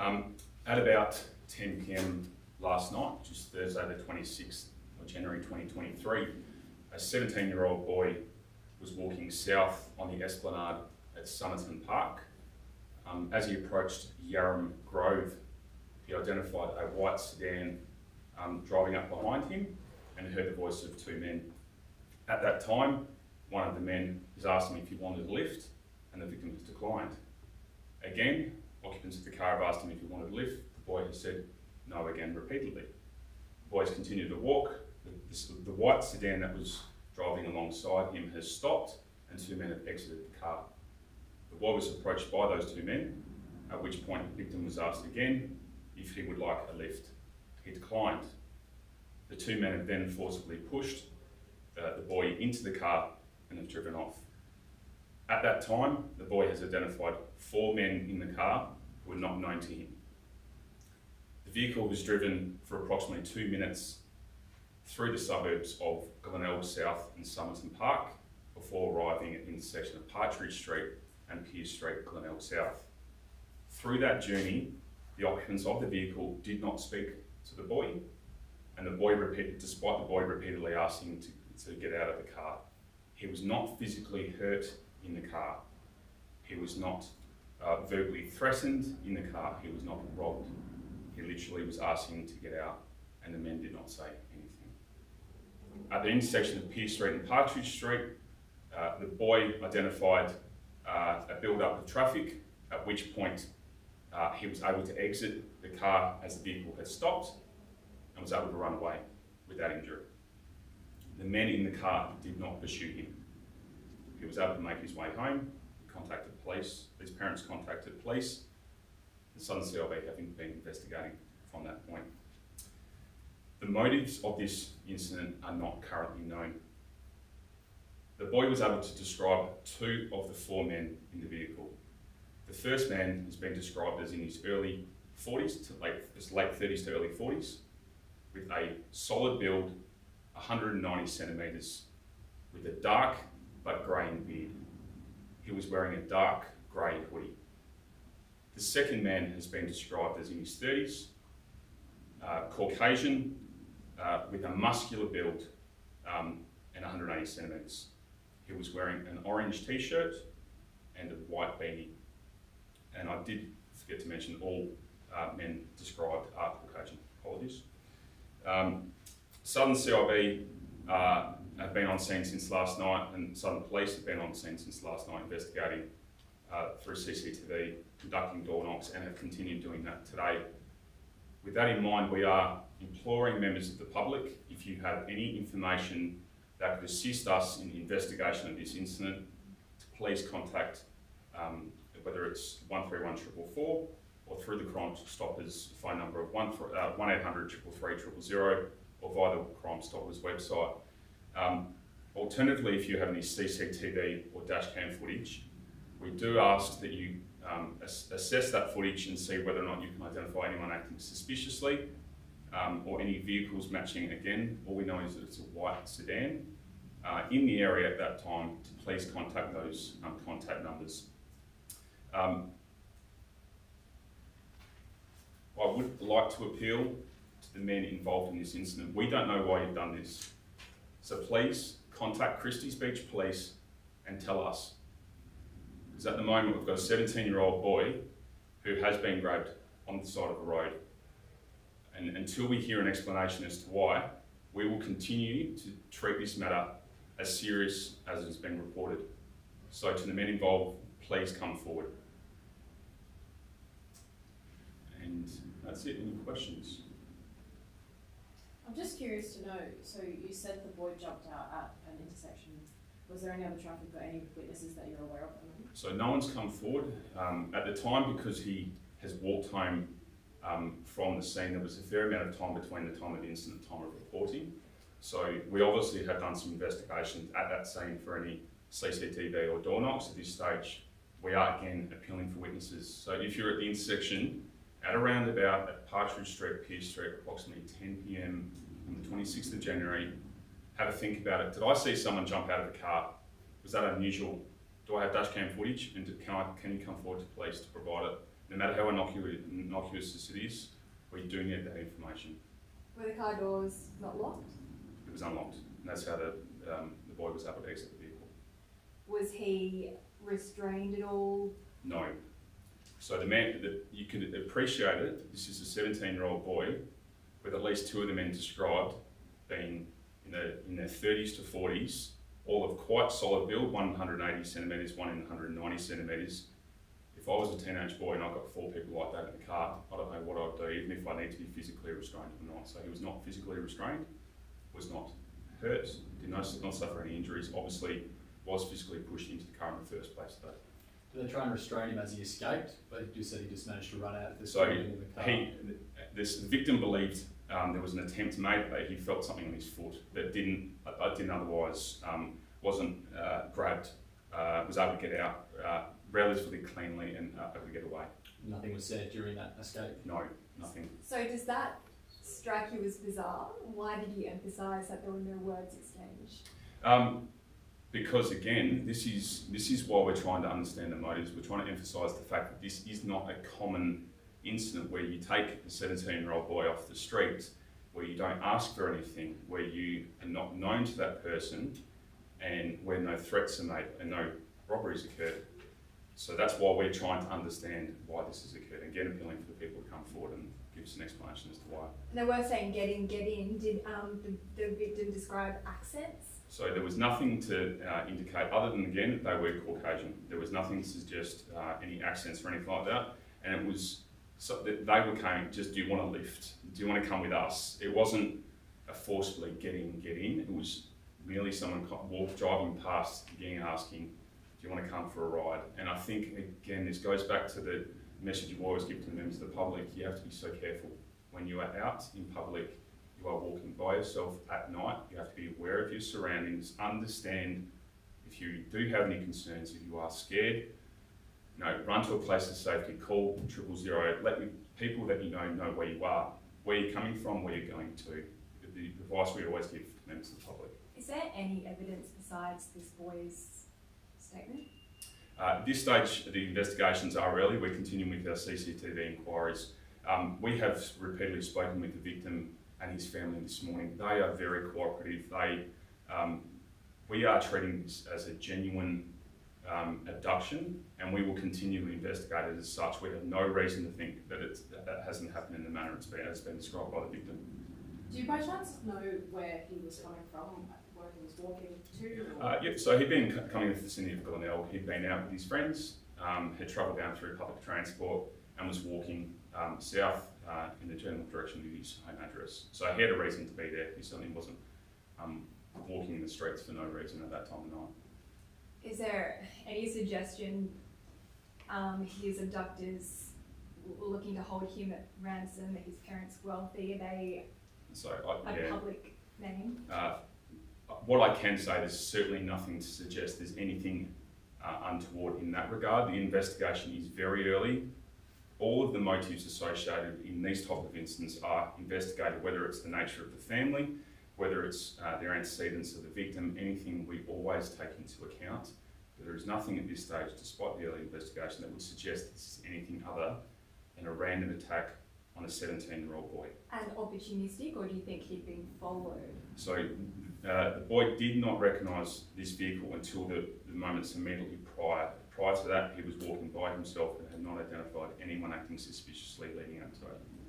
At about 10 PM last night, which is Thursday the 26th of January 2023, a 17-year-old boy was walking south on the Esplanade at Somerton Park. As he approached Yarrum Grove, he identified a white sedan driving up behind him and heard the voice of two men. At that time, one of the men was asking if he wanted a lift, and the victim has declined. Again, occupants of the car have asked him if he wanted a lift. The boy has said no again repeatedly. The boys continue to walk. The white sedan that was driving alongside him has stopped, and two men have exited the car. The boy was approached by those two men, at which point the victim was asked again if he would like a lift. He declined. The two men have then forcibly pushed the boy into the car and have driven off. At that time, the boy has identified four men in the car who were not known to him. The vehicle was driven for approximately 2 minutes through the suburbs of Glenelg South and Somerton Park before arriving at the intersection of Partridge Street and Pier Street, Glenelg South. Through that journey, the occupants of the vehicle did not speak to the boy, and the boy despite the boy repeatedly asking him to get out of the car. He was not physically hurt in the car. He was not verbally threatened in the car. He was not robbed. He literally was asking him to get out, and the men did not say anything. At the intersection of Pier Street and Partridge Street, the boy identified a build-up of traffic, at which point he was able to exit the car as the vehicle had stopped and was able to run away without injury. The men in the car did not pursue him. He was able to make his way home. He contacted police. His parents contacted police. The Southern CIB having been investigating from that point. The motives of this incident are not currently known. The boy was able to describe two of the four men in the vehicle. The first man has been described as in his early 40s to late 30s to early 40s, with a solid build, 190 centimetres, with a dark but greying beard. He was wearing a dark grey hoodie. The second man has been described as in his 30s, Caucasian, with a muscular build and 180 centimetres. He was wearing an orange t-shirt and a white beanie. And I did forget to mention all men described are Caucasian. Apologies. Southern CIB have been on scene since last night, and Southern Police have been on scene since last night investigating through CCTV, conducting door knocks, and have continued doing that today. With that in mind, we are imploring members of the public, if you have any information that could assist us in the investigation of this incident, to please contact whether it's 131444 or through the Crime Stoppers phone number of 1800 333 000 or via the Crime Stoppers website. Alternatively, if you have any CCTV or dash cam footage, we do ask that you assess that footage and see whether or not you can identify anyone acting suspiciously or any vehicles matching. Again, all we know is that it's a white sedan in the area at that time. To please contact those contact numbers. I would like to appeal to the men involved in this incident. We don't know why you've done this, so please contact Christie's Beach Police and tell us. Because at the moment we've got a 17-year-old boy who has been grabbed on the side of the road. And until we hear an explanation as to why, we will continue to treat this matter as serious as it has been reported. So to the men involved, please come forward. And that's it. Any questions? I'm just curious to know, so you said the boy jumped out at an intersection. Was there any other traffic or any witnesses that you're aware of? So no one's come forward. At the time, because he has walked home from the scene, there was a fair amount of time between the time of the incident and the time of reporting. So we obviously have done some investigations at that scene for any CCTV or door knocks. At this stage, we are again appealing for witnesses. So if you're at the intersection at a roundabout at Partridge Street, Pier Street, approximately 10 PM on the 26th of January, have a think about it. Did I see someone jump out of the car? Was that unusual? Do I have dash cam footage? And can you come forward to police to provide it? no matter how innocuous the city is, we do need that information. Were the car doors not locked? It was unlocked, and that's how the boy was able to exit the vehicle. Was he restrained at all? No. So the man, you could appreciate it, this is a 17-year-old boy with at least two of the men described being in their 30s to 40s, all of quite solid build, 180 centimetres, one in 190 centimetres. If I was a teenage boy and I got four people like that in the car, I don't know what I'd do, even if I need to be physically restrained or not. So he was not physically restrained, was not hurt, did not suffer any injuries, obviously was physically pushed into the car in the first place though. Did they try and restrain him as he escaped? But you said he just managed to run out of this in the car. The victim believed there was an attempt made, but he felt something on his foot that didn't otherwise, wasn't grabbed, was able to get out relatively cleanly and able to get away. Nothing was said during that escape? No, nothing. So does that strike you as bizarre? Why did you emphasise that there were no words exchanged? Because again, this is why we're trying to understand the motives. We're trying to emphasise the fact that this is not a common incident where you take a 17-year-old boy off the street, where you don't ask for anything, where you are not known to that person, and where no threats are made and no robberies occurred. So that's why we're trying to understand why this has occurred. Again, appealing for the people to come forward and give us an explanation as to why. And they were saying, "Get in, get in." Did the victim describe accents? So there was nothing to indicate, other than again, they were Caucasian. There was nothing to suggest any accents or anything like that. And it was, so they were coming, just, do you want to lift? Do you want to come with us? It wasn't a forcefully get in. It was merely someone driving past, again asking, do you want to come for a ride? And I think, again, this goes back to the message you always give to the members of the public. You have to be so careful when you are out in public. You are walking by yourself at night, you have to be aware of your surroundings, understand if you do have any concerns, if you are scared, you know, run to a place of safety, call 000, let people that you know where you are, where you're coming from, where you're going to. The advice we always give to members of the public. Is there any evidence besides this boy's statement? At this stage, the investigations are early. We're continuing with our CCTV inquiries. We have repeatedly spoken with the victim and his family this morning. They are very cooperative. They, we are treating this as a genuine abduction, and we will continue to investigate it as such. We have no reason to think that that hasn't happened in the manner it's been described by the victim. Do you by chance know where he was coming from, where he was walking to? Yep, so he'd been coming to the vicinity of Glenelg. He'd been out with his friends, had travelled down through public transport and was walking south in the general direction of his home address. So he had a reason to be there. He certainly wasn't walking in the streets for no reason at that time of night. Is there any suggestion his abductors were looking to hold him at ransom, that his parents were wealthy, are they public name? What I can say, there's certainly nothing to suggest there's anything untoward in that regard. The investigation is very early. All of the motives associated in these type of incidents are investigated, whether it's the nature of the family, whether it's their antecedents of the victim, anything we always take into account. But there is nothing at this stage, despite the early investigation, that would suggest this is anything other than a random attack on a 17-year-old boy. And opportunistic, or do you think he'd been followed? So the boy did not recognise this vehicle until the moments immediately prior. Prior to that, he was walking by himself and had not identified anyone acting suspiciously leading up to it.